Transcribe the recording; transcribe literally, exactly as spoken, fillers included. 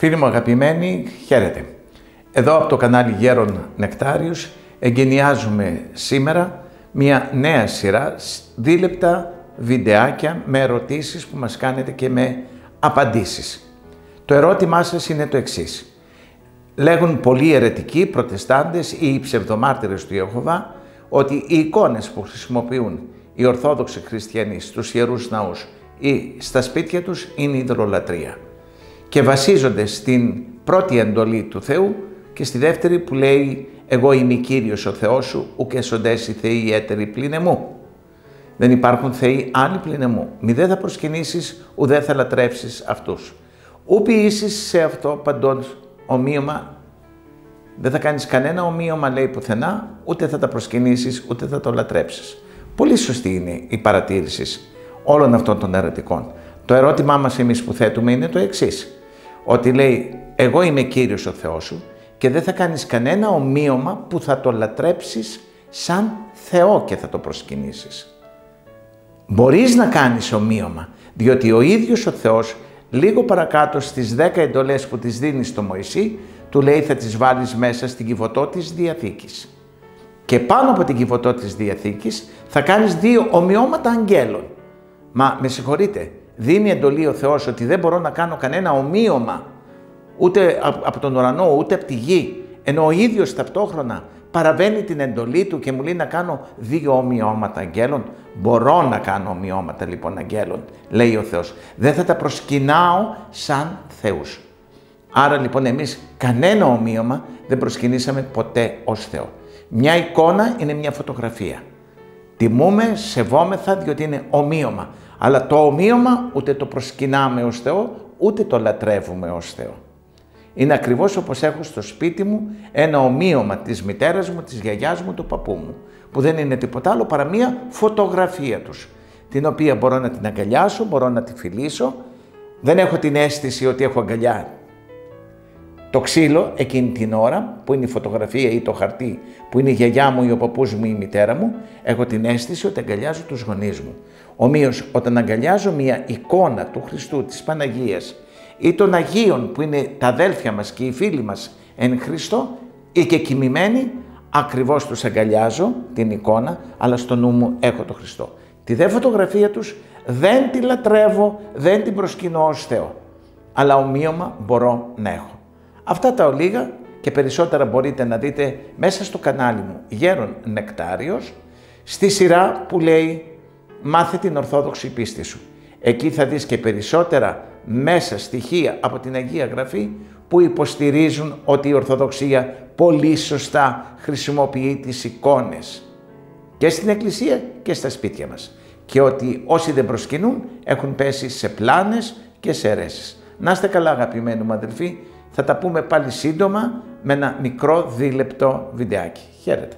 Φίλοι μου αγαπημένοι, χαίρετε. Εδώ από το κανάλι Γέρον Νεκτάριος εγκαινιάζουμε σήμερα μια νέα σειρά δίλεπτα βιντεάκια με ερωτήσεις που μας κάνετε και με απαντήσεις. Το ερώτημά σας είναι το εξής. Λέγουν πολλοί αιρετικοί, προτεστάντες ή ψευδομάρτυρες του Ιεχωβά ότι οι εικόνες που χρησιμοποιούν οι Ορθόδοξοι Χριστιανοί στους Ιερούς Ναούς ή στα σπίτια τους είναι ειδωλολατρία και βασίζονται στην πρώτη εντολή του Θεού και στη δεύτερη που λέει «Εγώ είμαι Κύριος ο Θεός σου, ουκ εσοντές οι θεοί έτεροι πλην εμού». Δεν υπάρχουν θεοί άλλοι πλην εμού. Μη δε θα προσκυνήσεις, ουδέ θα λατρεύσεις αυτούς. Ου ποιήσεις σε αυτό παντών ομοίωμα, δεν θα κάνεις κανένα ομοίωμα, λέει, πουθενά, ούτε θα τα προσκυνήσεις, ούτε θα το λατρέψεις. Πολύ σωστή είναι η παρατήρηση όλων αυτών των αιρετικών. Το ερώτημά μας εμείς που θέτουμε είναι το εξής, ότι λέει «Εγώ είμαι Κύριος ο Θεός σου και δεν θα κάνεις κανένα ομοίωμα που θα το λατρέψεις σαν Θεό και θα το προσκυνήσεις». Μπορείς να κάνεις ομοίωμα, διότι ο ίδιος ο Θεός λίγο παρακάτω στις δέκα εντολές που τις δίνει στο Μωυσή, του λέει θα τις βάλεις μέσα στην κυβωτό της Διαθήκης. Και πάνω από την κυβωτό της Διαθήκης θα κάνεις δύο ομοιώματα αγγέλων. Μα με συγχωρείτε, δίνει εντολή ο Θεός ότι δεν μπορώ να κάνω κανένα ομοίωμα ούτε από τον ουρανό ούτε από τη γη, ενώ ο ίδιος ταυτόχρονα παραβαίνει την εντολή του και μου λέει να κάνω δύο ομοιώματα αγγέλων. Μπορώ να κάνω ομοιώματα λοιπόν αγγέλων, λέει ο Θεός. Δεν θα τα προσκυνάω σαν θεούς. Άρα λοιπόν εμείς κανένα ομοίωμα δεν προσκυνήσαμε ποτέ ως Θεό. Μια εικόνα είναι μια φωτογραφία. Τιμούμε, σεβόμεθα διότι είναι ομοίωμα. Αλλά το ομοίωμα ούτε το προσκυνάμε ως Θεό, ούτε το λατρεύουμε ως Θεό. Είναι ακριβώς όπως έχω στο σπίτι μου ένα ομοίωμα της μητέρας μου, της γιαγιάς μου, του παππού μου, που δεν είναι τίποτα άλλο παρά μία φωτογραφία τους, την οποία μπορώ να την αγκαλιάσω, μπορώ να τη φιλήσω, δεν έχω την αίσθηση ότι έχω αγκαλιά. Το ξύλο εκείνη την ώρα που είναι η φωτογραφία ή το χαρτί που είναι η γιαγιά μου ή ο παππούς μου ή η μητέρα μου, έχω την αίσθηση ότι αγκαλιάζω τους γονείς μου. Ομοίως όταν αγκαλιάζω μια εικόνα του Χριστού, της Παναγίας ή των Αγίων που είναι τα αδέλφια μας και οι φίλοι μας εν Χριστώ ή και κοιμημένοι, ακριβώς τους αγκαλιάζω την εικόνα, αλλά στο νου μου έχω το Χριστό. Τη δε φωτογραφία τους δεν τη λατρεύω, δεν την προσκυνώ ως Θεό, αλλά ομοίωμα μπορώ να έχω. Αυτά τα ολίγα και περισσότερα μπορείτε να δείτε μέσα στο κανάλι μου Γέρον Νεκτάριος, στη σειρά που λέει «Μάθε την Ορθόδοξη πίστη σου». Εκεί θα δεις και περισσότερα μέσα στοιχεία από την Αγία Γραφή που υποστηρίζουν ότι η Ορθοδοξία πολύ σωστά χρησιμοποιεί τις εικόνες και στην Εκκλησία και στα σπίτια μας και ότι όσοι δεν προσκυνούν έχουν πέσει σε πλάνες και σε αιρέσεις. Να είστε καλά αγαπημένοι μου αδελφοί, θα τα πούμε πάλι σύντομα με ένα μικρό δίλεπτο βιντεάκι. Χαίρετε.